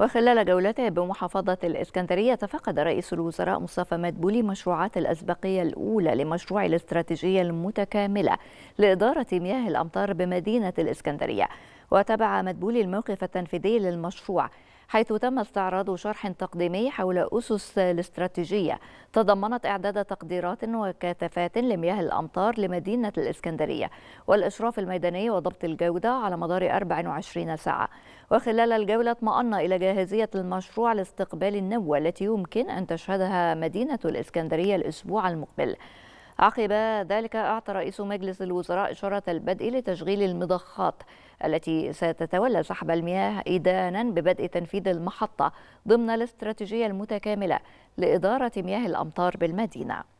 وخلال جولته بمحافظة الإسكندرية تفقد رئيس الوزراء مصطفى مدبولي مشروعات الأسبقية الأولى لمشروع الاستراتيجية المتكاملة لإدارة مياه الأمطار بمدينة الإسكندرية. وتابع مدبولي الموقف التنفيذي للمشروع، حيث تم استعراض شرح تقديمي حول أسس الاستراتيجية تضمنت إعداد تقديرات وكثافات لمياه الأمطار لمدينة الإسكندرية والإشراف الميداني وضبط الجودة على مدار 24 ساعة. وخلال الجولة اطمأنا إلى جاهزية المشروع لاستقبال النبوة التي يمكن أن تشهدها مدينة الإسكندرية الأسبوع المقبل. عقب ذلك أعطى رئيس مجلس الوزراء إشارة البدء لتشغيل المضخات التي ستتولى سحب المياه إداناً ببدء تنفيذ المحطة ضمن الاستراتيجية المتكاملة لإدارة مياه الأمطار بالمدينة.